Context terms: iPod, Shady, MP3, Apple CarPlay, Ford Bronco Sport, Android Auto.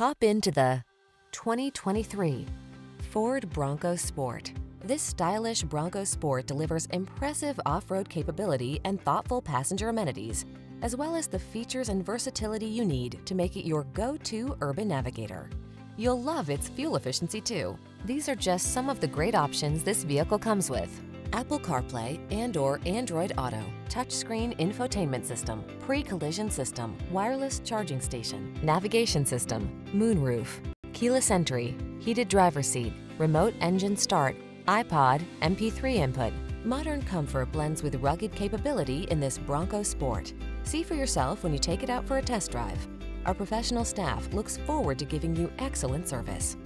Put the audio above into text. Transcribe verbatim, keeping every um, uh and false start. Hop into the twenty twenty-three Ford Bronco Sport. This stylish Bronco Sport delivers impressive off-road capability and thoughtful passenger amenities, as well as the features and versatility you need to make it your go-to urban navigator. You'll love its fuel efficiency too. These are just some of the great options this vehicle comes with: Apple CarPlay and or Android Auto, touchscreen infotainment system, pre-collision system, wireless charging station, navigation system, moonroof, keyless entry, heated driver's seat, remote engine start, iPod, M P three input. Modern comfort blends with rugged capability in this Bronco Sport. See for yourself when you take it out for a test drive. Our professional staff looks forward to giving you excellent service.